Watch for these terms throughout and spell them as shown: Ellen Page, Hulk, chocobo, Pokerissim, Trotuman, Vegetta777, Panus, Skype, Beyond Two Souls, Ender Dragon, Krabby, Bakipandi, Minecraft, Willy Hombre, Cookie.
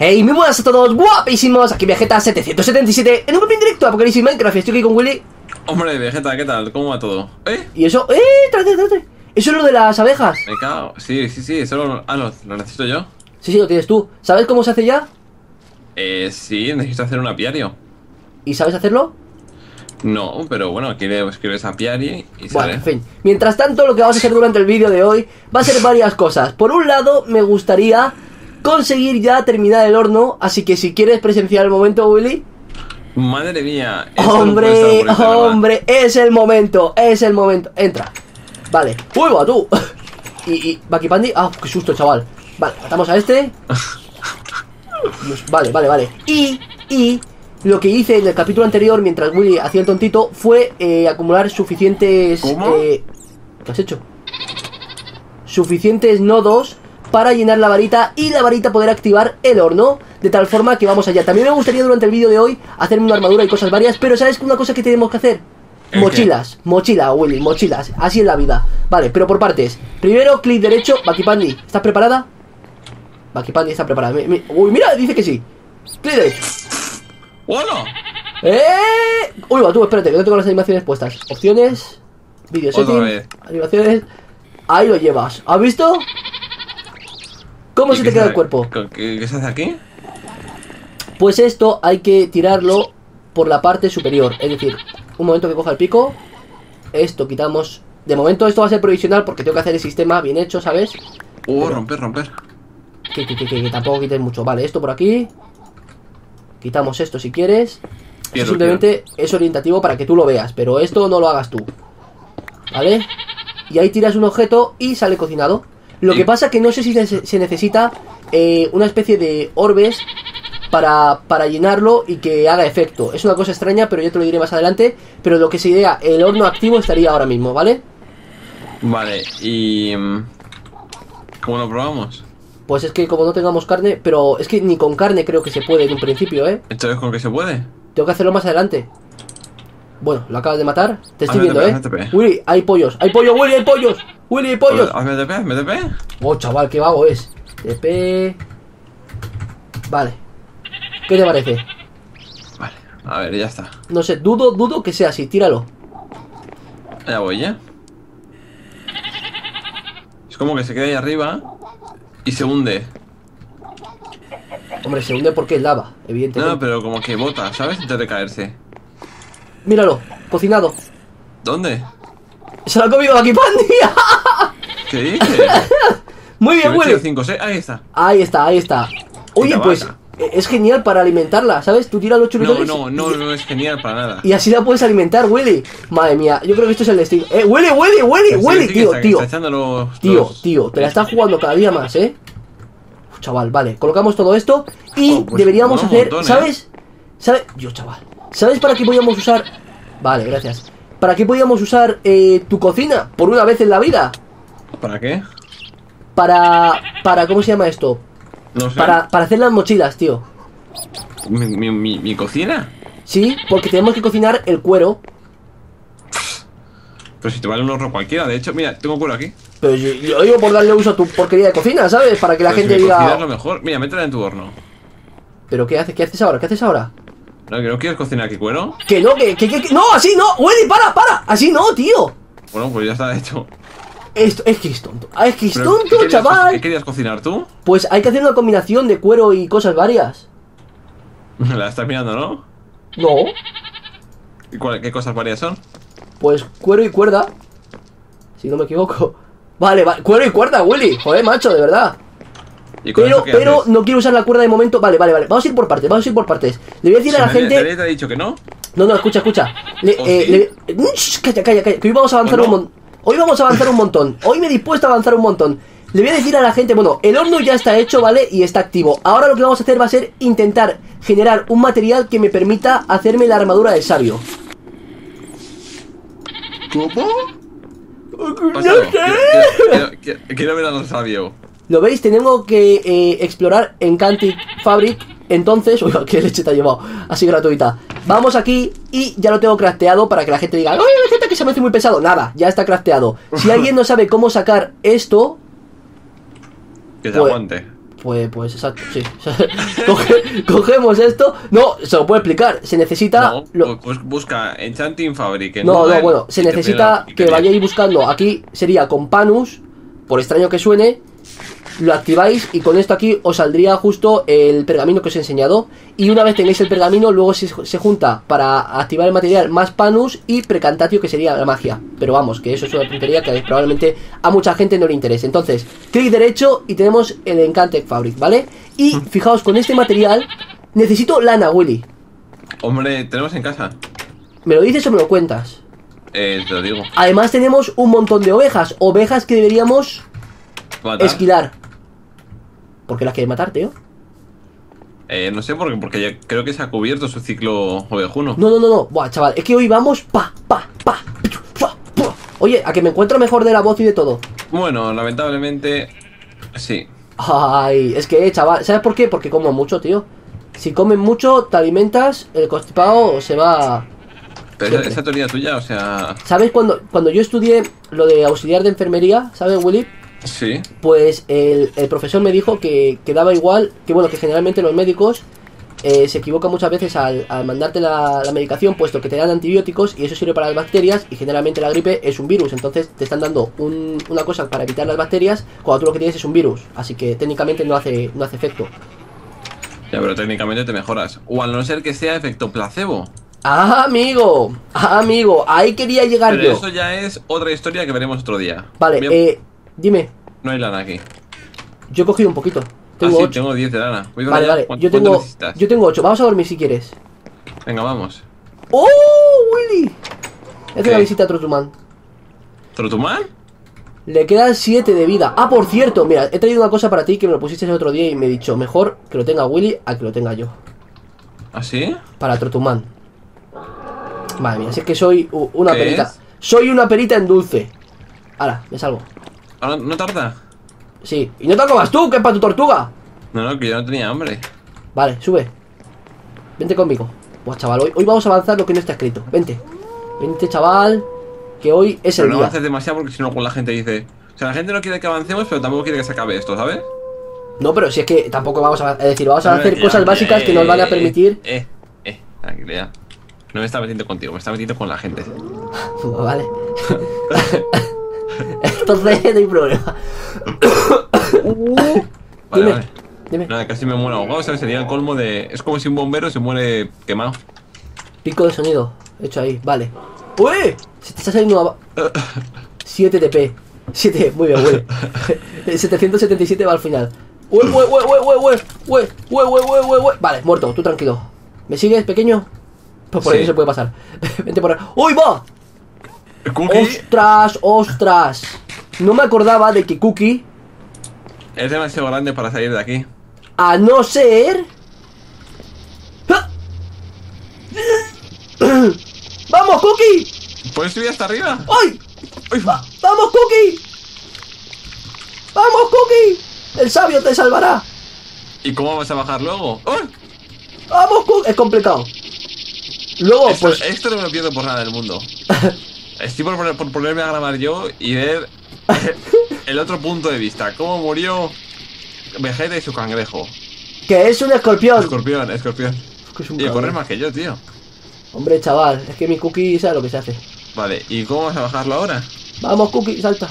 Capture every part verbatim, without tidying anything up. Hey, muy buenas a todos, guapísimos, aquí Vegetta siete siete siete en un grupo indirecto a Pokerissim Minecraft. Estoy aquí con Willy. Hombre, Vegetta, ¿qué tal? ¿Cómo va todo? ¿Eh? ¿Y eso? ¡Eh! ¡Trate, trate! ¿Eso es lo de las abejas? Me cago. Sí, sí, sí, solo... Ah, no, lo necesito yo. Sí, sí, lo tienes tú. ¿Sabes cómo se hace ya? Eh, sí, necesito hacer un apiario. ¿Y sabes hacerlo? No, pero bueno, aquí le escribes apiario y sale. Bueno, en fin. Mientras tanto, lo que vamos a hacer durante el vídeo de hoy va a ser varias cosas. Por un lado, me gustaría conseguir ya terminar el horno, así que si quieres presenciar el momento, Willy. Madre mía. Hombre, hombre, es el momento, es el momento. Entra. Vale, ¡hueva tú! Y, y Bakipandi, ah, qué susto, chaval. Vale, matamos a este. Vale, vale, vale. Y, y lo que hice en el capítulo anterior, mientras Willy hacía el tontito, fue eh, acumular suficientes... ¿Cómo? Eh, ¿Qué has hecho? Suficientes nodos para llenar la varita y la varita poder activar el horno, de tal forma que vamos allá. También me gustaría durante el vídeo de hoy hacerme una armadura y cosas varias, pero ¿sabes una cosa que tenemos que hacer? Mochilas, ¿qué? Mochila, Willy, mochilas. Así es la vida. Vale, pero por partes. Primero, clic derecho, Bakipandi, ¿estás preparada? Bakipandi está preparada. Mi, mi... Uy, mira, dice que sí. Clic derecho. ¡Hola! ¡Eh! Uy, va, tú, espérate, que no tengo las animaciones puestas. Opciones, video setting, animaciones. Ahí lo llevas. ¿Has visto? ¿Cómo se te queda el cuerpo? ¿Qué se hace aquí? Pues esto hay que tirarlo por la parte superior. Es decir, un momento que coja el pico. Esto quitamos. De momento esto va a ser provisional porque tengo que hacer el sistema bien hecho, ¿sabes? Uh, pero... romper, romper. Que, que, que, que tampoco quites mucho. Vale, esto por aquí. Quitamos esto si quieres. Quiero, simplemente quiero. Es orientativo para que tú lo veas, pero esto no lo hagas tú. ¿Vale? Y ahí tiras un objeto y sale cocinado. Lo que pasa que no sé si se necesita eh, una especie de orbes para, para llenarlo y que haga efecto. Es una cosa extraña, pero yo te lo diré más adelante. Pero lo que se idea, el horno activo estaría ahora mismo, ¿vale? Vale, y... ¿cómo lo probamos? Pues es que como no tengamos carne, pero es que ni con carne creo que se puede en un principio, ¿eh? ¿Esto es con que se puede? Tengo que hacerlo más adelante. Bueno, lo acabas de matar. Te estoy viendo, ¿eh? Willy, hay pollos. Hay pollos, Willy, hay pollos. Willy, hay pollos. ¿Hazme T P? ¿Hazme T P? Oh, chaval, qué vago es. T P. Vale. ¿Qué te parece? Vale, a ver, ya está. No sé, dudo, dudo que sea así. Tíralo. Ya voy, ¿eh? Es como que se queda ahí arriba y se hunde. Hombre, se hunde porque es lava, evidentemente. No, pero como que bota, ¿sabes? Antes de caerse. Míralo, cocinado. ¿Dónde? Se lo ha comido Bakipandi. ¿Qué dices? Muy bien, Willy. cinco, seis, ahí está. Ahí está, ahí está. Oye, pues es genial para alimentarla, ¿sabes? Tú tiras los churritos. No, no, no, no es genial para nada. Y así la puedes alimentar, Willy. Madre mía, yo creo que esto es el destino. Eh, Willy, Willy, Willy, Willy, tío, tío. Tío, tío, te la estás jugando cada día más, ¿eh? Chaval, vale, colocamos todo esto y deberíamos hacer, ¿sabes? ¿Sabes? Yo, chaval. ¿Sabes para qué podíamos usar? Vale, gracias. ¿Para qué podíamos usar eh, tu cocina? Por una vez en la vida. ¿Para qué? Para... para ¿cómo se llama esto? No sé. Para, para hacer las mochilas, tío. ¿Mi, mi, mi, mi cocina? Sí, porque tenemos que cocinar el cuero. Pero si te vale un horno cualquiera, de hecho, mira, tengo cuero aquí. Pero yo, yo digo por darle uso a tu porquería de cocina, ¿sabes? Para que la Pero gente si diga... cocinar lo mejor. Mira, métela en tu horno. ¿Pero qué haces? ¿Qué haces ahora? ¿Qué haces ahora? No, que no quieres cocinar aquí cuero. Que no, que, que, que, no, así no, Willy, para, para, así no, tío. Bueno, pues ya está hecho. Esto, es que es tonto, es que es Pero tonto, ¿qué chaval? ¿Qué querías cocinar tú? Pues hay que hacer una combinación de cuero y cosas varias. La estás mirando, ¿no? No. ¿Y cuál, qué cosas varias son? Pues cuero y cuerda, si no me equivoco. Vale, vale, cuero y cuerda, Willy, joder, macho, de verdad. Pero, pero no quiero usar la cuerda de momento. Vale, vale, vale. Vamos a ir por partes, vamos a ir por partes. Le voy a decir a la gente... ¿Te ha dicho que no? No, no, escucha, escucha. Le, eh, sí? le... Shh, calla, calla, calla. Que hoy vamos a avanzar no? un montón. Hoy vamos a avanzar un montón. Hoy me he dispuesto a avanzar un montón. Le voy a decir a la gente... Bueno, el horno ya está hecho, ¿vale? Y está activo. Ahora lo que vamos a hacer va a ser intentar generar un material que me permita hacerme la armadura del sabio. ¿Cómo? No sé. Quiero, quiero, quiero ver al sabio. ¿Lo veis? Tenemos que eh, explorar Encanted Fabric. Entonces... Uy, qué leche te ha llevado. Así gratuita. Vamos aquí y ya lo tengo crafteado para que la gente diga... ¡Ay, la gente que se me hace muy pesado! Nada, ya está crafteado. Si alguien no sabe cómo sacar esto... Que te pues, aguante. Pues, pues exacto, sí. Coge, cogemos esto. No, se lo puedo explicar. Se necesita. No, lo... pues busca Enchanting Fabric. No, no, no, bueno, se necesita que vayáis buscando. Aquí sería con Panus, por extraño que suene. Lo activáis y con esto aquí os saldría justo el pergamino que os he enseñado. Y una vez tengáis el pergamino, luego se, se junta para activar el material más Panus y Precantatio, que sería la magia. Pero vamos, que eso es una tontería que probablemente a mucha gente no le interese. Entonces, clic derecho y tenemos el Enchanted Fabric, ¿vale? Y fijaos, con este material necesito lana, Willy. Hombre, ¿tenemos en casa? ¿Me lo dices o me lo cuentas? Eh, te lo digo. Además tenemos un montón de ovejas, ovejas que deberíamos... matar. Esquilar. ¿Por qué las quieres matar, tío? Eh, no sé, porque, porque ya creo que se ha cubierto su ciclo ovejuno. No, no, no, no. Buah, chaval, es que hoy vamos pa, pa, pa, pa, pa. Oye, a que me encuentro mejor de la voz y de todo. Bueno, lamentablemente, sí. Ay, es que, chaval, ¿sabes por qué? Porque como mucho, tío. Si comes mucho, te alimentas, el constipado se va... Pero siempre. Esa teoría tuya, o sea... ¿Sabes? Cuando, cuando yo estudié lo de auxiliar de enfermería, ¿sabes, Willy? Sí. Pues el, el profesor me dijo que, que daba igual, que bueno, que generalmente los médicos eh, se equivocan muchas veces al, al mandarte la, la medicación, puesto que te dan antibióticos y eso sirve para las bacterias y generalmente la gripe es un virus, entonces te están dando un, una cosa para evitar las bacterias cuando tú lo que tienes es un virus, así que técnicamente no hace, no hace efecto. Ya, pero técnicamente te mejoras, o al no ser que sea efecto placebo. Ah, amigo, ah, amigo, ahí quería llegar pero yo. Eso ya es otra historia que veremos otro día. Vale, Bien. eh... Dime. No hay lana aquí. Yo he cogido un poquito. Tengo ah, sí, ocho. Tengo diez de lana. Voy vale, vale. Yo tengo, yo tengo ocho. Vamos a dormir si quieres. Venga, vamos. ¡Oh, Willy! Es que la visita a Trotuman. ¿Trotuman? Le quedan siete de vida. Ah, por cierto, mira, he traído una cosa para ti que me lo pusiste el otro día y me he dicho, mejor que lo tenga Willy a que lo tenga yo. ¿Ah, sí? Para Trotuman. Madre mía, si es que soy una perita. Es? Soy una perita en dulce. Ahora, me salgo. ¿Ahora no tarda? Sí. Y no te comas tú, que es para tu tortuga. No, no, que yo no tenía hambre. Vale, sube. Vente conmigo. Pues chaval, hoy, hoy vamos a avanzar lo que no está escrito. Vente. Vente, chaval. Que hoy es el día. Pero no avances demasiado porque si no, la gente dice... O sea, la gente no quiere que avancemos, pero tampoco quiere que se acabe esto, ¿sabes? No, pero si es que tampoco vamos a... Es decir, vamos a hacer cosas básicas que nos van a permitir... Eh, eh, tranquilidad. No me está metiendo contigo, me está metiendo con la gente. Vale. Entonces no hay problema. Vale, dime, vale. Dime. Nada, casi me muero ahogado, ¿sabes? Sería el colmo de... Es como si un bombero se muere quemado. Pico de sonido hecho ahí, vale. ¡Uy! Se te está saliendo una... siete T P. siete, muy bien, güey. setecientos setenta y siete va al final. ¡Uy, uy, uy, uy, uy, uy! ¡Uy, uy, uy, uy, uy! Vale, muerto, tú tranquilo. ¿Me sigues, pequeño? Pues por sí. Ahí no se puede pasar. Vente por ahí. ¡Uy, va! ¿Cookie? ¡Ostras, ostras! No me acordaba de que Cookie es demasiado grande para salir de aquí. A no ser... ¡Ah! ¡Vamos, Cookie! ¿Puedes subir hasta arriba? ¡Ay! ¡Ay! Va. ¡Vamos, Cookie! ¡Vamos, Cookie! ¡El sabio te salvará! ¿Y cómo vas a bajar luego? ¡Oh! ¡Vamos, Cookie! Es complicado. Luego, esto, pues... Esto no me lo pierdo por nada del mundo. Estoy por, por ponerme a grabar yo y ver el otro punto de vista. Cómo murió Vegetta y su cangrejo. Que es un escorpión. Escorpión, escorpión. Es que es un y correr más que yo, tío. Hombre, chaval, es que mi Cookie sabe lo que se hace. Vale, ¿y cómo vas a bajarlo ahora? Vamos, Cookie, salta.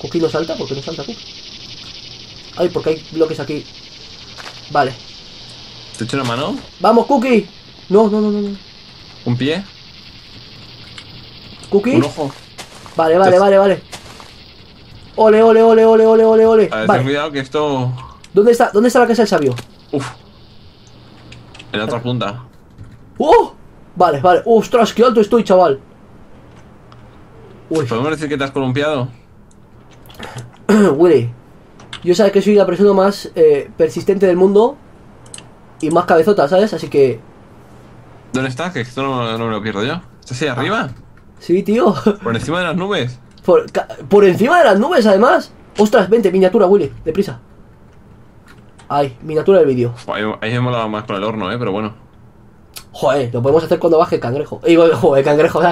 Cookie no salta, ¿por qué no salta, Cookie? Ay, porque hay bloques aquí. Vale. ¿Te echo una mano? ¡Vamos, Cookie! No, no, no, no. ¿Un pie? ¿Cookie? Un ojo. Vale, vale, vale, vale. Ole, ole, ole, ole, ole, ole, ole. Vale, ten cuidado que esto... ¿Dónde está, ¿Dónde está la casa del sabio? Uf. En la otra punta. ¡Oh! Vale, vale. ¡Ostras, qué alto estoy, chaval! Uy. ¿Podemos decir que te has columpiado? Willy, yo sabes que soy la persona más eh, persistente del mundo y más cabezota, ¿sabes? Así que... ¿Dónde estás? Que esto no, no me lo pierdo yo. ¿Estás ahí arriba? Sí, tío. Por encima de las nubes. Por, por encima de las nubes, además. Ostras, vente, miniatura, Willy, deprisa. Ay, miniatura del vídeo. Ahí me molaba más con el horno, eh, pero bueno. Joder, lo podemos hacer cuando baje el cangrejo. Joder, el cangrejo,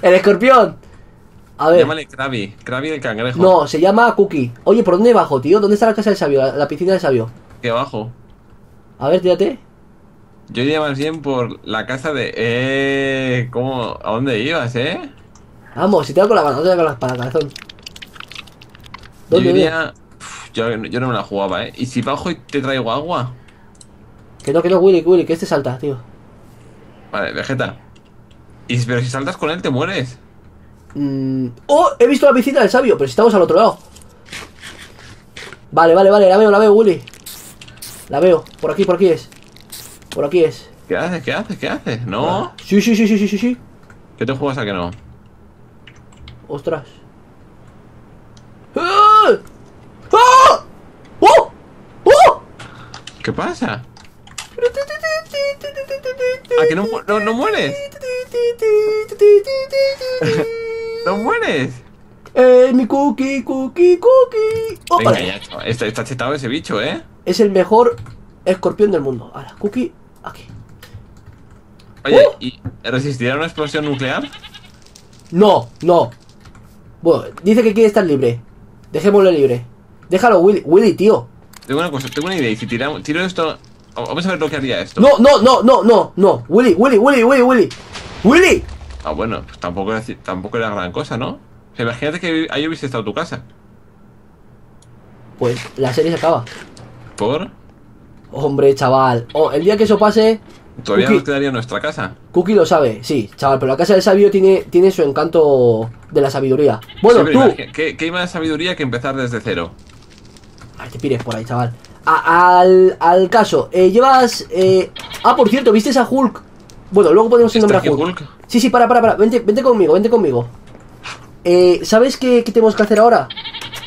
el escorpión. A ver. Llámale Krabby, Krabby el cangrejo. No, se llama Cookie. Oye, ¿por dónde bajo, tío? ¿Dónde está la casa del sabio? La, la piscina del sabio. Que bajo. A ver, tírate. Yo iría más bien por la casa de... Eh... ¿Cómo? ¿A dónde ibas, eh? Vamos, si te hago con la mano, te hago con la espada, corazón. Yo iría... Uf, yo, yo no me la jugaba, eh. ¿Y si bajo y te traigo agua? Que no, que no, Willy, Willy, que este salta, tío. Vale, Vegetta. ¿Y pero si saltas con él te mueres? Mm. ¡Oh! He visto la piscina del sabio, pero si estamos al otro lado. Vale, vale, vale, la veo, la veo, Willy. La veo, por aquí, por aquí es. Por aquí es. ¿Qué haces? ¿Qué haces? ¿Qué haces? ¿No? Ah. Sí, sí, sí, sí, sí, sí, sí. ¿Qué te juegas a que no? Ostras. ¡Ah! ¡Ah! ¡Oh! ¡Oh! ¿Qué pasa? ¿A que no, no, no mueres? ¿No mueres? Eh, mi Cookie, Cookie, Cookie. Oh, venga, vale. Ya, está, está chetado ese bicho, ¿eh? Es el mejor escorpión del mundo. Ahora, Cookie, aquí. Oye, uh. ¿y resistirá una explosión nuclear? No, no. Bueno, dice que quiere estar libre. Dejémoslo libre. Déjalo, Willy, Willy, tío. Tengo una cosa, tengo una idea. Y si tiramos, tiro esto... Vamos a ver lo que haría esto. No, no, no, no, no, no. Willy, Willy, Willy, Willy, Willy. ¡Willy! Ah, bueno, pues tampoco era, tampoco era gran cosa, ¿no? O sea, imagínate que ahí hubiese estado tu casa. Pues la serie se acaba. ¿Por? Hombre, chaval. Oh, el día que eso pase... Todavía Cookie, nos quedaría nuestra casa. Cookie lo sabe, sí, chaval. Pero la casa del sabio tiene, tiene su encanto de la sabiduría. Bueno, sí, tú... ¿Qué, ¿Qué hay más sabiduría que empezar desde cero? Ay, te pires por ahí, chaval. A, al, al caso, eh, llevas... Eh... Ah, por cierto, ¿viste esa Hulk? Bueno, luego podemos nombrar Hulk. Hulk. Sí, sí, para, para, para. Vente, vente conmigo, vente conmigo. Eh, ¿sabes qué, qué tenemos que hacer ahora?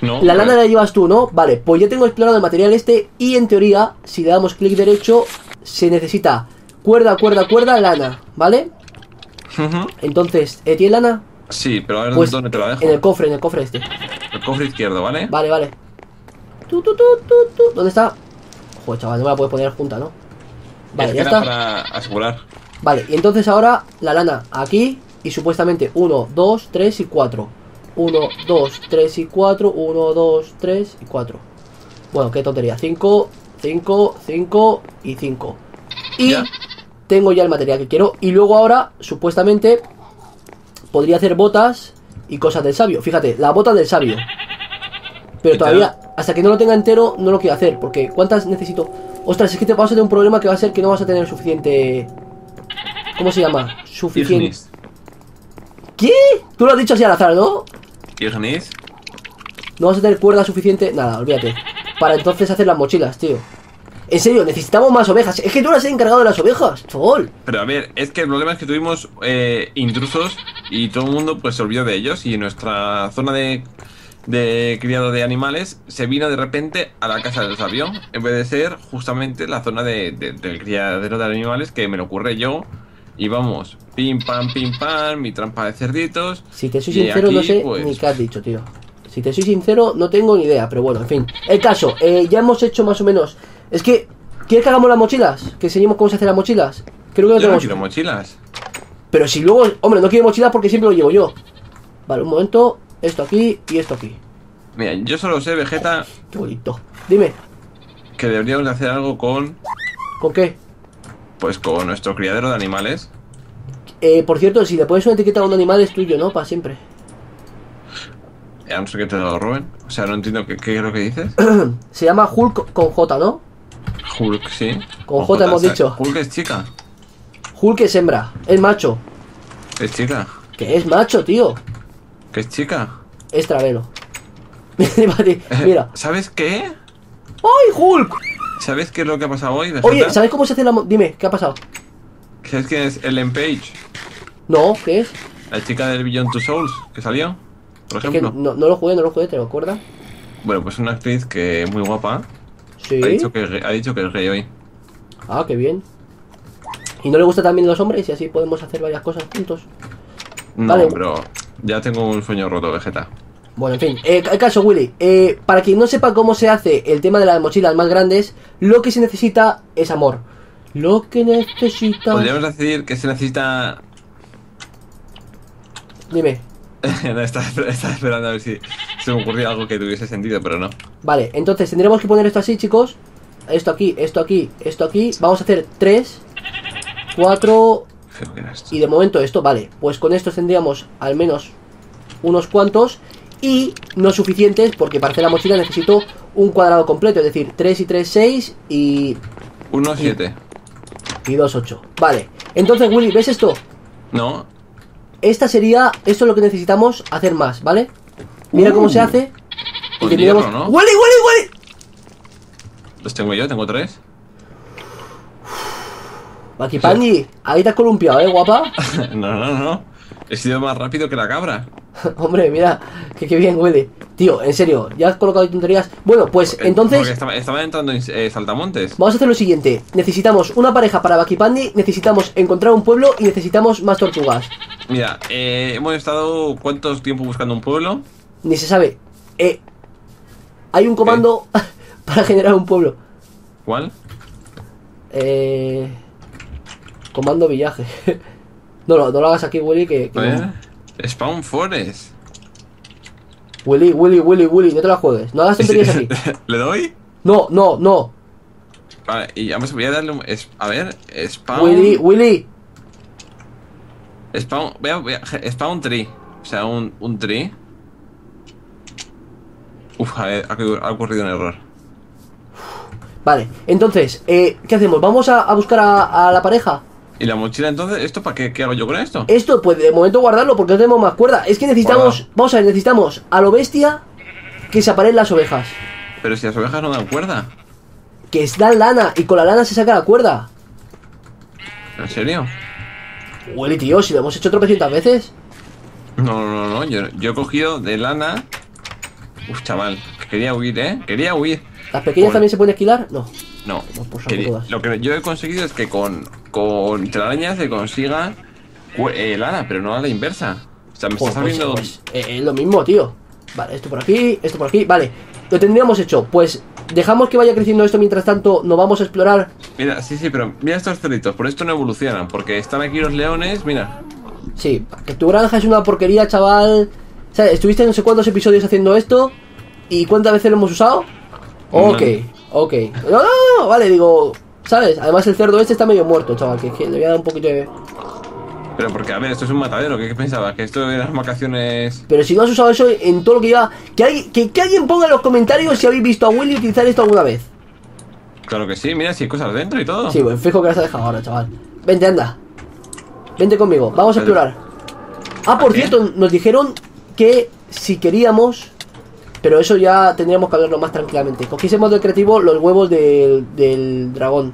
No. La lana la llevas tú, ¿no? Vale, pues ya tengo explorado el material este y en teoría, si le damos clic derecho, se necesita cuerda, cuerda, cuerda, lana, ¿vale? Uh-huh. Entonces, ¿eh, ¿tienes lana? Sí, pero a ver pues, dónde te la dejo. En el cofre, en el cofre este. El cofre izquierdo, ¿vale? Vale, vale. Tú, tú, tú, tú, tú. ¿Dónde está? Joder, chaval, no me la puedes poner junta, ¿no? Vale, es ya está. Para asegurar. Vale, y entonces ahora la lana aquí. Y supuestamente uno, dos, tres y cuatro. uno, dos, tres y cuatro. uno, dos, tres y cuatro. Bueno, qué tontería. cinco, cinco, cinco y cinco. Y ¿ya? Tengo ya el material que quiero. Y luego ahora, supuestamente, podría hacer botas y cosas del sabio. Fíjate, la bota del sabio. Pero todavía, hasta que no lo tenga entero, no lo quiero hacer. Porque, ¿cuántas necesito? Ostras, es que te vas a tener un problema que va a ser que no vas a tener suficiente... ¿Cómo se llama? Suficiente... Ignis. ¿Qué? Tú lo has dicho así al azar, ¿no? Ignis. No vas a tener cuerda suficiente... Nada, olvídate. Para entonces hacer las mochilas, tío. En serio, necesitamos más ovejas. Es que tú las has encargado de las ovejas, chol. Pero a ver, es que el problema es que tuvimos eh, intrusos y todo el mundo pues se olvidó de ellos. Y nuestra zona de... de criado de animales se vino de repente a la casa del sabio en vez de ser justamente la zona de, de, del criadero de animales que me lo ocurre yo y vamos pim pam pim pam mi trampa de cerditos. Si te soy sincero aquí, no sé pues... ni qué has dicho, tío. Si te soy sincero no tengo ni idea, pero bueno, en fin, el caso, eh, ya hemos hecho más o menos. Es que ¿quieres que hagamos las mochilas? Que enseñemos cómo se hacen las mochilas. Creo que no yo tenemos... no quiero mochilas. Pero si luego, hombre, no quiero mochilas porque siempre lo llevo yo. Vale, un momento. Esto aquí y esto aquí. Mira, yo solo sé, Vegetta. Qué bonito. Dime. Que deberíamos hacer algo con... ¿Con qué? Pues con nuestro criadero de animales. Eh, por cierto, si le pones una etiqueta a un animal es tuyo, ¿no? Para siempre. Ya no sé que te lo roben. O sea, no entiendo qué, qué es lo que dices. Se llama Hulk con J, ¿no? Hulk, sí. Con, con J, J hemos dicho. Hulk es chica. Hulk es hembra. Es macho. Es chica. Que es macho, tío. ¿Qué es chica? Es travelo. Mira. ¿Sabes qué? ¡Ay, Hulk! ¿Sabes qué es lo que ha pasado hoy? Vegetta? Oye, ¿sabes cómo se hace la... Mo Dime, ¿qué ha pasado? ¿Sabes quién es Ellen Page? No, ¿qué es? La chica del Beyond Two Souls, que salió, por ejemplo. Es que no, no lo jugué, no lo jugué, ¿te lo acuerdas? Bueno, pues una actriz que es muy guapa. Sí. Ha dicho que, ha dicho que es gay hoy. Ah, qué bien. ¿Y no le gustan también los hombres? Y así podemos hacer varias cosas juntos. No, vale. Pero... ya tengo un sueño roto, Vegetta. Bueno, en fin, eh, el caso, Willy, eh, para quien no sepa cómo se hace el tema de las mochilas más grandes, lo que se necesita es amor. Lo que necesita... Podríamos decir que se necesita... Dime. No, estaba, estaba esperando a ver si se me ocurría algo que tuviese sentido, pero no. Vale, entonces tendremos que poner esto así, chicos. Esto aquí, esto aquí, esto aquí. Vamos a hacer tres, cuatro. Y de momento esto, vale. Pues con esto tendríamos al menos unos cuantos. Y no suficientes, porque para hacer la mochila necesito un cuadrado completo. Es decir, tres y tres, seis y... uno, siete. Y dos, ocho. Vale. Entonces, Willy, ¿ves esto? No. Esta sería... Esto es lo que necesitamos hacer más, ¿vale? Mira uh, cómo se hace. Pues tendríamos... hierro, ¿no? ¡Willy, Willy, Willy! Los tengo yo, tengo tres. Bakipandi, sí. Ahí te has columpiado, ¿eh, guapa? No, no, no. He sido más rápido que la cabra. Hombre, mira, que, que bien huele. Tío, en serio, ya has colocado tonterías. Bueno, pues porque, entonces... Porque estaba, estaba entrando en eh, saltamontes. Vamos a hacer lo siguiente. Necesitamos una pareja para Bakipandi, necesitamos encontrar un pueblo y necesitamos más tortugas. Mira, eh, hemos estado... ¿Cuántos tiempo buscando un pueblo? Ni se sabe. Eh, hay un comando eh. para generar un pueblo. ¿Cuál? Eh... Comando villaje. No, no, no lo hagas aquí, Willy, que... que ¿Eh? no... Spawn Forest. Willy, Willy, Willy, Willy, no te la juegues. No hagas tonterías aquí. ¿Le doy? No, no, no. Vale, y vamos, voy a darle un... Es, a ver, Spawn... Willy, Willy. Spawn... Voy a, voy a, spawn tree. O sea, un, un tree. Uf, a ver, ha, ha ocurrido un error. Vale, entonces, eh, ¿qué hacemos? ¿Vamos a, a buscar a, a la pareja? ¿Y la mochila entonces? ¿Esto para qué? ¿Qué hago yo con esto? Esto, pues de momento guardarlo porque no tenemos más cuerda. Es que necesitamos, guarda. Vamos a ver, necesitamos a lo bestia que se aparen las ovejas. Pero si las ovejas no dan cuerda. Que dan lana y con la lana se saca la cuerda. ¿En serio? Huele, tío, si lo hemos hecho tropecientas veces. No, no, no, yo, yo he cogido de lana. Uf, chaval, quería huir, ¿eh? Quería huir. ¿Las pequeñas con... también se pueden esquilar? No. No, quería, lo que yo he conseguido es que con, con telarañas se consiga eh, lana, pero no a la inversa. O sea, me pues, estás viendo... Pues, pues, eh, lo mismo, tío. Vale, esto por aquí, esto por aquí, vale. Lo tendríamos hecho, pues dejamos que vaya creciendo esto mientras tanto nos vamos a explorar. Mira, sí, sí, pero mira estos cerditos, por esto no evolucionan, porque están aquí los leones, mira. Sí, que tu granja es una porquería, chaval. O sea, estuviste no sé cuántos episodios haciendo esto y cuántas veces lo hemos usado. Ok, ok. No, no, no, vale, digo, ¿sabes? Además el cerdo este está medio muerto, chaval, que, que le voy a dar un poquito de... Pero porque, a ver, esto es un matadero, ¿qué, qué pensabas? Que esto de las vacaciones... Pero si no has usado eso en todo lo que lleva... Que, hay, que, que alguien ponga en los comentarios si habéis visto a Willy utilizar esto alguna vez. Claro que sí, mira, si hay cosas dentro y todo. Sí, pues fijo que las ha dejado ahora, chaval. Vente, anda. Vente conmigo, vamos a explorar. Ah, por cierto, nos dijeron que si queríamos... Pero eso ya tendríamos que hablarlo más tranquilamente. Cogiésemos del creativo los huevos del, del dragón.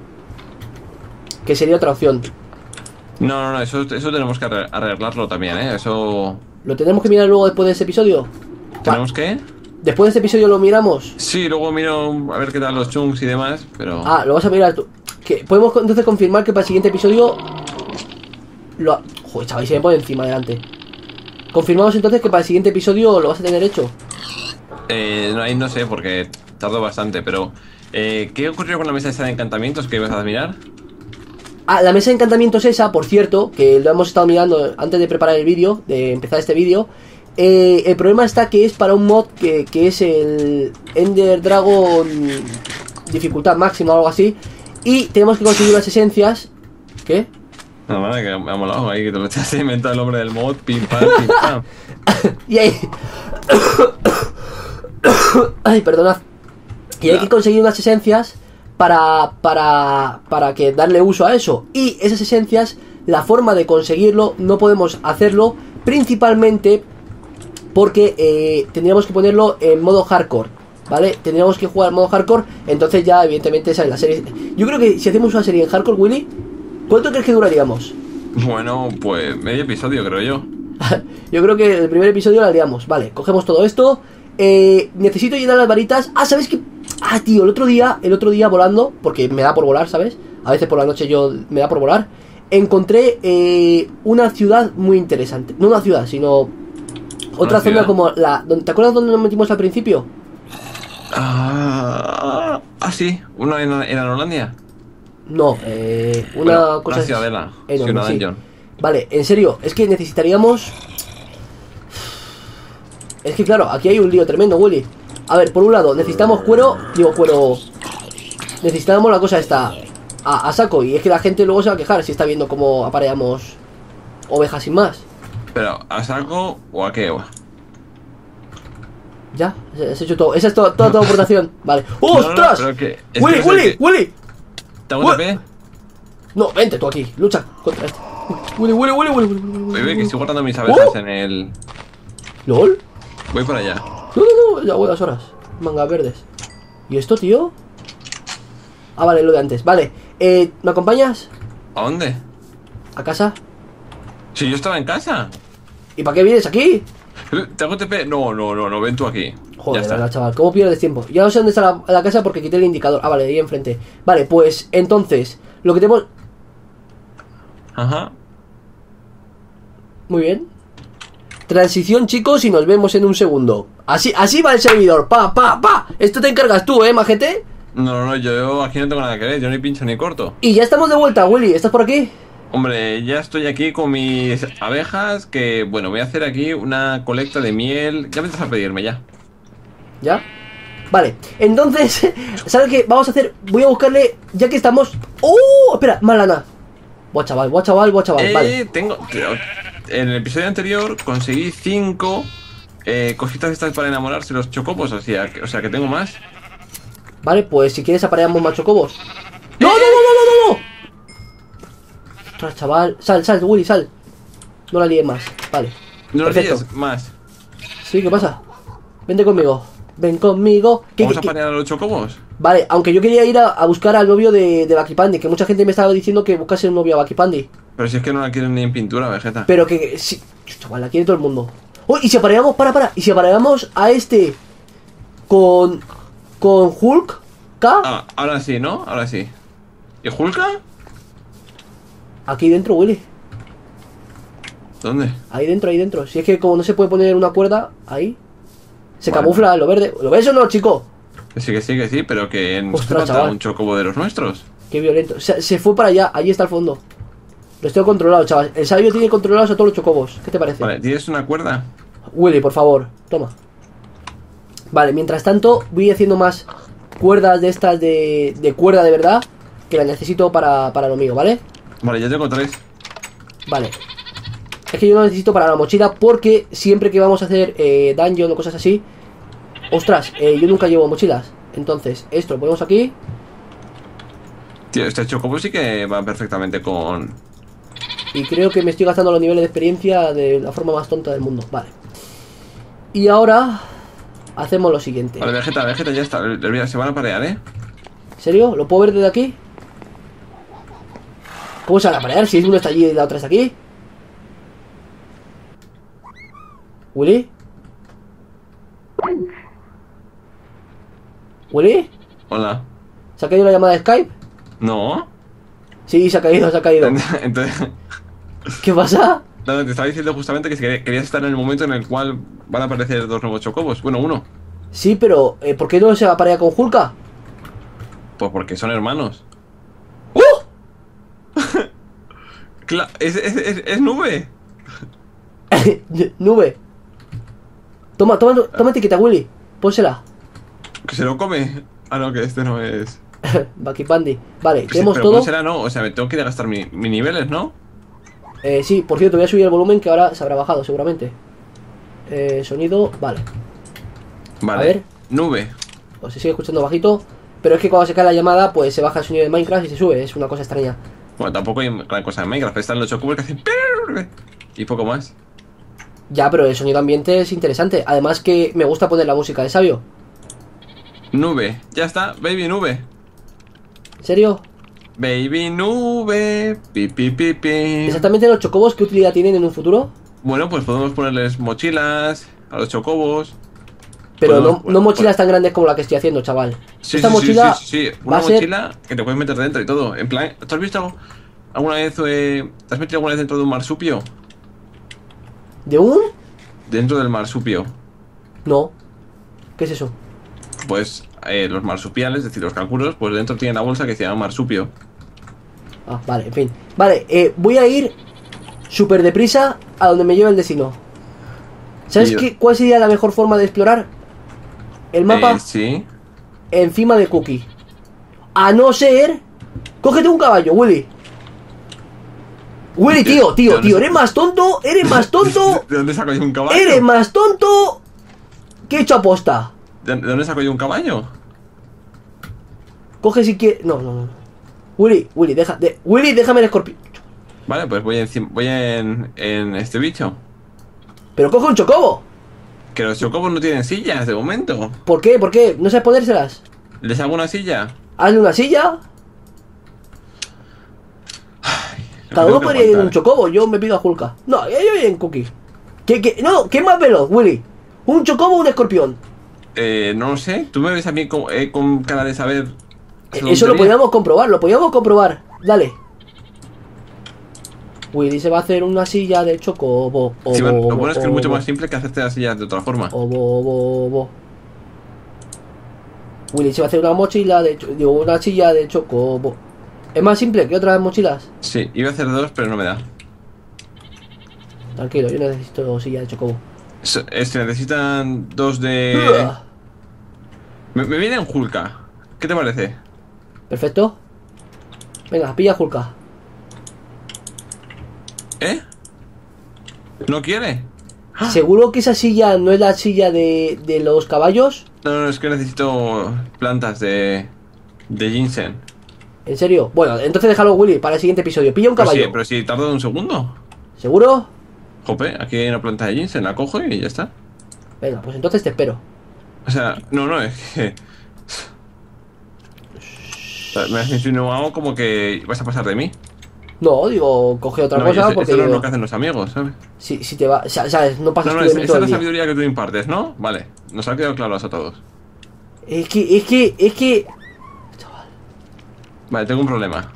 Que sería otra opción. No, no, no, eso, eso tenemos que arreglarlo también, ¿eh? Eso... ¿Lo tenemos que mirar luego después de ese episodio? ¿Tenemos que? ¿Después de este episodio lo miramos? Sí, luego miro a ver qué tal los chunks y demás, pero... Ah, lo vas a mirar tú. ¿Qué? ¿Podemos entonces confirmar que para el siguiente episodio... Lo... Joder, chaval, se me pone encima delante. Confirmamos entonces que para el siguiente episodio lo vas a tener hecho. Eh, ahí no sé, porque tardó bastante, pero... Eh, ¿qué ocurrió con la mesa esa de encantamientos que ibas a mirar? Ah, la mesa de encantamientos esa, por cierto, que lo hemos estado mirando antes de preparar el vídeo, de empezar este vídeo. Eh, el problema está que es para un mod que, que es el Ender Dragon dificultad máxima o algo así. Y tenemos que conseguir las esencias... ¿Qué? No, madre, que me ha molado ahí, que te lo estás inventando el nombre del mod, pim, pam, pim, pam. Y ahí... Ay, perdonad. Y hay que conseguir unas esencias para, para, para que darle uso a eso. Y esas esencias, la forma de conseguirlo, no podemos hacerlo principalmente porque eh, tendríamos que ponerlo en modo hardcore, ¿vale? Tendríamos que jugar en modo hardcore. Entonces ya, evidentemente, esa es la serie. Yo creo que si hacemos una serie en hardcore, Willy, ¿cuánto crees que duraríamos? Bueno, pues medio episodio, creo yo. Yo creo que el primer episodio lo haríamos. Vale, cogemos todo esto. Eh, necesito llenar las varitas. Ah, ¿sabes qué? Ah, tío, el otro día, el otro día volando, porque me da por volar, ¿sabes? A veces por la noche yo me da por volar. Encontré eh, una ciudad muy interesante. No una ciudad, sino otra zona como la... ¿Te acuerdas dónde nos metimos al principio? Ah, ah sí, una en, en Holanda. No, eh, una bueno, cosa... Una ciudadela, enorme, sí. Vale, en serio, es que necesitaríamos... Es que claro, aquí hay un lío tremendo, Willy. A ver, por un lado, necesitamos cuero. Digo, cuero... Necesitamos la cosa esta a, a saco. Y es que la gente luego se va a quejar si está viendo cómo apareamos ovejas sin más. Pero, ¿a saco o a qué? Ya, has hecho todo. Esa es toda, toda tu aportación. Vale. ¡Ostras! No, no, que, ¡Willy, Willy, que... Willy! ¿Te hago Willy? No, vente tú aquí. Lucha contra este. Willy, Willy, Willy, Willy, Willy, Willy, Willy. Oye, que estoy guardando mis abejas ¿Oh? en el... ¿Lol? Voy para allá. No, no, no, ya voy a las horas. Mangas verdes. ¿Y esto, tío? Ah, vale, lo de antes. Vale. Eh, ¿me acompañas? ¿A dónde? ¿A casa? Sí, yo estaba en casa. ¿Y para qué vienes aquí? ¿Te hago T P? No, no, no, no, ven tú aquí. Joder, ya está, chaval, ¿cómo pierdes tiempo? Ya no sé dónde está la, la casa porque quité el indicador. Ah, vale, ahí enfrente. Vale, pues entonces, lo que tenemos. Ajá. Muy bien. Transición, chicos, y nos vemos en un segundo. Así, así va el servidor. Pa, pa, pa. Esto te encargas tú, ¿eh, majete? No, no, no, yo aquí no tengo nada que ver. Yo ni pincho ni corto. Y ya estamos de vuelta, Willy. ¿Estás por aquí? Hombre, ya estoy aquí con mis abejas. Que, bueno, voy a hacer aquí una colecta de miel. Ya me estás a pedirme, ya. ¿Ya? Vale, entonces, ¿sabes qué? Vamos a hacer, voy a buscarle, ya que estamos... ¡Oh! Espera, más lana. Buah, chaval, buah, chaval, buah, chaval, eh, vale. tengo... En el episodio anterior conseguí cinco eh, cositas estas para enamorarse los chocobos, o sea, que, o sea, que tengo más. Vale, pues si quieres apareamos más chocobos. ¡No, no, no, no, no, no! Ostras, chaval, sal, sal, Willy, sal. No la líes más, vale. No la líes más. Sí, ¿qué pasa? Vente conmigo, ven conmigo. ¿Qué, ¿Vamos qué, a panear a los chocobos? Vale, aunque yo quería ir a, a buscar al novio de, de Bakipandi, que mucha gente me estaba diciendo que buscase un novio a Bakipandi. Pero si es que no la quieren ni en pintura, Vegetta. Pero que, sí, chaval, la quiere todo el mundo. ¡Oh! Y si apareamos, para, para, y si apareamos a este con, con Hulk, K. Ah, ahora sí, ¿no? Ahora sí. ¿Y Hulk? Aquí dentro, Willy. ¿Dónde? Ahí dentro, ahí dentro. Si es que como no se puede poner una cuerda, ahí. Se bueno. camufla lo verde. ¿Lo ves o no, chico? Sí, que sí, que sí, pero que no se trata un chocobo de los nuestros. Qué violento. Se, se fue para allá, allí está el fondo. Los tengo controlados, chaval. El sabio tiene controlados a todos los chocobos. ¿Qué te parece? Vale, ¿tienes una cuerda? Willy, por favor, toma. Vale, mientras tanto, voy haciendo más cuerdas de estas de, de cuerda de verdad. Que las necesito para, para lo mío, ¿vale? Vale, ya tengo tres. Vale. Es que yo no necesito para la mochila porque siempre que vamos a hacer eh, dungeon o cosas así. Ostras, eh, yo nunca llevo mochilas. Entonces, esto lo ponemos aquí. Tío, este chocobo sí que va perfectamente con... Y creo que me estoy gastando los niveles de experiencia de la forma más tonta del mundo. Vale. Y ahora hacemos lo siguiente. Vale, Vegetta, Vegetta, ya está. Se van a parear, ¿eh? ¿En serio? ¿Lo puedo ver desde aquí? ¿Cómo se van a parear? Si uno está allí y la otra está aquí. ¿Willy? ¿Willy? Hola. ¿Se ha caído la llamada de Skype? No. Sí, se ha caído, se ha caído. Entonces... ¿Qué pasa? No, te estaba diciendo justamente que querías estar en el momento en el cual van a aparecer dos nuevos chocobos. Bueno, uno. Sí, pero eh, ¿por qué no se va a parear con Hulka? Pues porque son hermanos. Claro, es, es, es, es nube. Nube. Toma, toma, toma etiqueta, Willy. Pónsela. Que se lo come. Ah, no, que este no es. Bakipandi. Vale, pues tenemos sí, pero todo. Pónsela, no. O sea, me tengo que ir a gastar mis mi niveles, ¿no? Eh, sí, por cierto, voy a subir el volumen que ahora se habrá bajado, seguramente. Eh, sonido, vale. Vale. A ver. Nube. O se sigue escuchando bajito. Pero es que cuando se cae la llamada, pues se baja el sonido de Minecraft y se sube. Es una cosa extraña. Bueno, tampoco hay gran cosa en Minecraft, están los chocobos que hacen... Y poco más. Ya, pero el sonido ambiente es interesante. Además que me gusta poner la música de sabio. Nube, ya está, baby nube. ¿En serio? Baby nube, pi, pi, pi, pi. Exactamente, los chocobos, ¿qué utilidad tienen en un futuro? Bueno, pues podemos ponerles mochilas a los chocobos. Pero podemos, no, bueno, no mochilas bueno. tan grandes como la que estoy haciendo, chaval. Sí, Esta sí, mochila sí, sí, sí. Una mochila ser... que te puedes meter dentro y todo. En plan, ¿te has visto alguna vez? Eh, ¿Te has metido alguna vez dentro de un marsupio? ¿De un? Dentro del marsupio. No. ¿Qué es eso? Pues eh, los marsupiales, es decir, los canguros, pues dentro tienen la bolsa que se llama marsupio. Ah, vale, en fin. Vale, eh, voy a ir súper deprisa a donde me lleve el destino. ¿Sabes qué, cuál sería la mejor forma de explorar? El mapa eh, sí. encima de Cookie. A no ser... Cógete un caballo, Willy. Willy, tío, tío, tío, eres más tonto, eres más tonto. ¿De dónde saco yo un caballo? Eres más tonto que he hecho aposta. ¿De dónde saco yo un caballo? Coge si quieres. No, no, no. Willy, Willy, deja. De... Willy, déjame el escorpión. Vale, pues voy en, voy en, en este bicho. Pero coge un chocobo. Que los chocobos no tienen sillas de momento. ¿Por qué? ¿Por qué? ¿No sabes ponérselas? ¿Les hago una silla? Hazle una silla. Cada uno podría ir en un chocobo, yo me pido a Hulk. No, yo voy en Cookie. ¿Qué, qué? No, ¿qué más veloz, Willy? ¿Un chocobo o un escorpión? Eh, no lo sé, tú me ves a mí con, eh, con cara de saber. Eso lo podíamos comprobar, lo podíamos comprobar. Dale. Willy se va a hacer una silla de chocobo. Obo, sí, bueno, lo bueno es que obo, es mucho más simple que hacerte la silla de otra forma. Obo, obo, obo. Willy se va a hacer una mochila de digo, una silla de chocobo. ¿Es más simple que otras mochilas? Sí, iba a hacer dos, pero no me da. Tranquilo, yo necesito silla de chocobo. Se este, necesitan dos de... Me, me viene un Hulka. ¿Qué te parece? Perfecto. Venga, pilla Hulka. ¿Eh? ¿No quiere? ¿Seguro que esa silla no es la silla de, de los caballos? No, no, es que necesito plantas de, de ginseng. ¿En serio? Bueno, entonces déjalo, Willy, para el siguiente episodio. Pilla un caballo. Pero si, pero si tarda un segundo. ¿Seguro? Jope, aquí hay una planta de ginseng, la cojo y ya está. Venga, pues entonces te espero. O sea, no, no, es que... Me has insinuado como que vas a pasar de mí. No, digo, coge otra no, cosa sé, porque... Esto no es lo que hacen los amigos, ¿sabes? Si, si te va... ¿Sabes? No pasas no, no, tú de mí todo el día. Esa es la sabiduría que tú impartes, ¿no? Vale, nos ha quedado claro eso a todos. Es que, es que, es que... Vale, tengo un problema.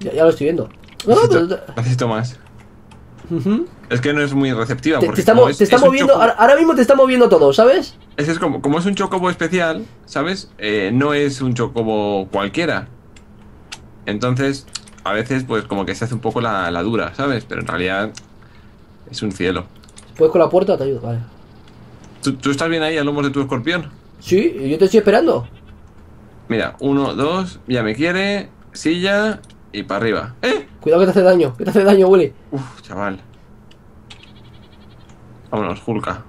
Ya, ya lo estoy viendo. No, necesito, no, no, no. necesito más. Uh-huh. Es que no es muy receptiva. Te, te está, es, te está es moviendo, chocobo, ahora mismo te está moviendo todo, ¿sabes? Es, es como, como es un chocobo especial, ¿sabes? Eh, no es un chocobo cualquiera. Entonces, a veces, pues como que se hace un poco la, la dura, ¿sabes? Pero en realidad es un cielo. Pues con la puerta te ayudo, vale. ¿Tú, tú estás bien ahí al lomo de tu escorpión? Sí, yo te estoy esperando. Mira, uno, dos, ya me quiere, silla y para arriba. ¡Eh! Cuidado que te hace daño, que te hace daño, Willy. Uf, chaval. Vámonos, Hulka.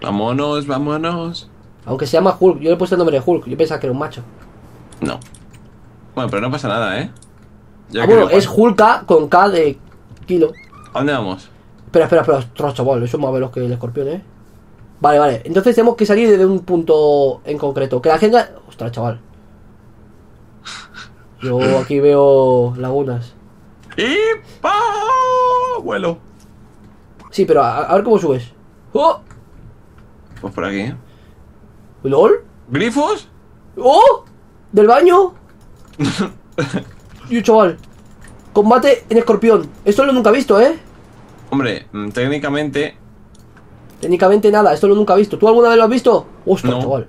Vámonos, vámonos. Aunque se llama Hulk, yo le he puesto el nombre de Hulk, yo pensaba que era un macho. No. Bueno, pero no pasa nada, ¿eh? Ya ah, bueno, es Hulka con K de kilo. ¿A dónde vamos? Espera, espera, espera, ostras, chaval, eso es más veloz que el escorpión, ¿eh? Vale, vale, entonces tenemos que salir desde un punto en concreto. Que la gente... Ostras, chaval. Yo aquí veo lagunas. ¡Y pa! Vuelo. Sí, pero a, a ver cómo subes. ¡Oh! Pues por aquí. ¿Lol? ¿Grifos? ¡Oh! ¿Del baño? Yo, chaval. Combate en escorpión. Esto lo nunca he visto, ¿eh? Hombre, técnicamente... Técnicamente nada, esto lo nunca he visto. ¿Tú alguna vez lo has visto? Ostras, no. Chaval.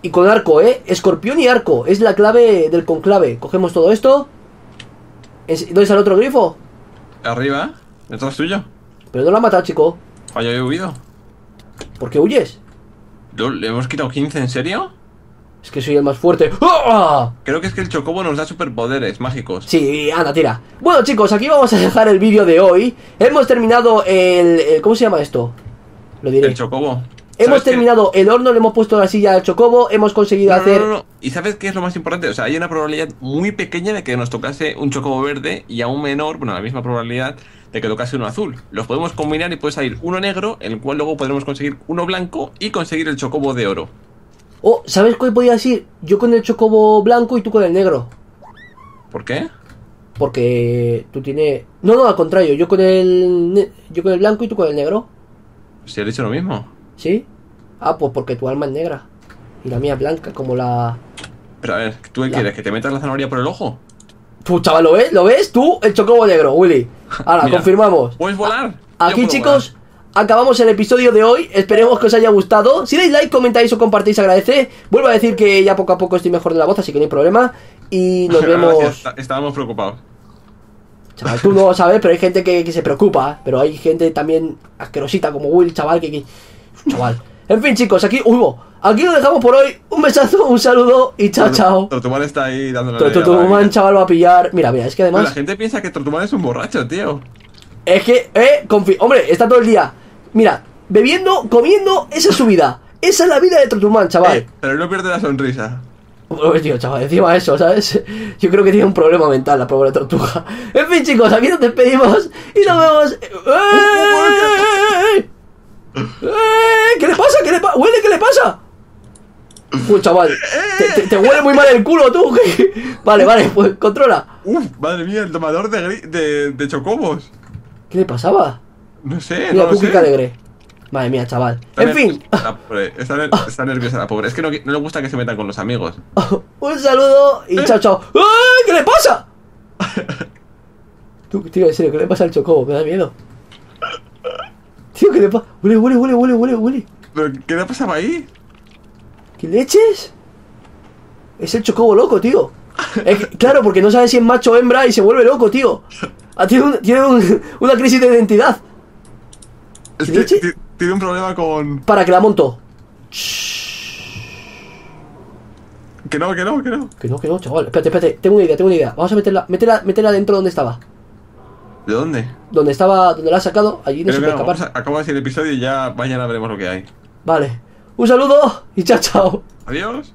Y con arco, ¿eh? Escorpión y arco. Es la clave del conclave. Cogemos todo esto. ¿Dónde está el otro grifo? Arriba, detrás tuyo. Pero no lo ha matado, chico. Oye, yo he huido. ¿Por qué huyes? ¿Le hemos quitado quince? ¿En serio? Es que soy el más fuerte. ¡Oh! Creo que es que el chocobo nos da superpoderes mágicos. Sí, anda, tira. Bueno, chicos, aquí vamos a dejar el vídeo de hoy. Hemos terminado el... el ¿cómo se llama esto? Lo diré. El chocobo. Hemos terminado qué? el horno, le hemos puesto la silla al chocobo, hemos conseguido no, hacer... No, no, no. ¿Y sabes qué es lo más importante? O sea, hay una probabilidad muy pequeña de que nos tocase un chocobo verde y aún menor, bueno, la misma probabilidad de que tocase uno azul. Los podemos combinar y puede salir uno negro, el cual luego podremos conseguir uno blanco y conseguir el chocobo de oro. Oh, ¿sabes cuál podía decir? Yo con el chocobo blanco y tú con el negro. ¿Por qué? Porque tú tienes... No, no, al contrario, yo con el, ne... yo con el blanco y tú con el negro. Si he dicho lo mismo. ¿Sí? Ah, pues porque tu alma es negra y la mía es blanca, como la... Pero a ver, ¿tú qué la... quieres? ¿Que te metas la zanahoria por el ojo? Tú, chaval, ¿lo ves? ¿Lo ves? Tú, el chocobo negro, Willy. Ahora, confirmamos. ¿Puedes volar? A Yo aquí, chicos, volar. Acabamos el episodio de hoy. Esperemos que os haya gustado. Si dais like, comentáis o compartís, agradece. Vuelvo a decir que ya poco a poco estoy mejor de la voz, así que no hay problema. Y nos vemos... Estábamos preocupados. chaval, tú no sabes, pero hay gente que, que se preocupa, pero hay gente también asquerosita como Will, chaval, que... que... chaval. En fin, chicos, aquí... Uy, bo, aquí lo dejamos por hoy. Un besazo, un saludo y chao, chao. Trotuman está ahí dándole la idea. Trotuman, chaval, va a pillar... Mira, mira, es que además... Pero la gente piensa que Trotuman es un borracho, tío. Es que, eh, confi... Hombre, está todo el día. Mira, bebiendo, comiendo, esa es su vida. Esa es la vida de Trotuman, chaval. Eh, pero no pierde la sonrisa. Pues tío, chaval, encima eso, ¿sabes? Yo creo que tiene un problema mental la pobre tortuga. En fin, chicos, aquí nos despedimos y nos vemos. ¡Eh! ¿Qué le pasa? ¿Qué le pasa? ¿Huele? ¿Qué le pasa? Uy, chaval, te, te, te huele muy mal el culo, tú. Vale, vale, pues controla. Uf, madre mía, el tomador de, de, de chocobos. ¿Qué le pasaba? No sé, mira, no lo sé. Mira, Cookie alegre. Madre mía, chaval. Está en fin. Está, está, ner está nerviosa la pobre. Es que no, no le gusta que se metan con los amigos. Un saludo y chao, chao. ¡Ay! ¿Qué le pasa? Tú, tío, en serio, ¿qué le pasa al chocobo? Me da miedo. Tío, ¿qué le pasa? Huele, huele, huele, huele, huele, huele. ¿Pero qué le pasaba ahí? ¿Qué leches? Es el chocobo loco, tío. Es que, claro, porque no sabe si es macho o hembra y se vuelve loco, tío. Ah, tiene un, tiene un, una crisis de identidad. ¿Qué leches? Tiene un problema con... Para que la monto. Que no, que no, que no. Que no, que no, chaval. Espérate, espérate. Tengo una idea, tengo una idea. Vamos a meterla, meterla, meterla dentro donde estaba. ¿De dónde? Donde estaba, donde la has sacado. Allí no se puede escapar. Acabo de decir el episodio y ya mañana veremos lo que hay. Vale. Un saludo y chao, chao. Adiós.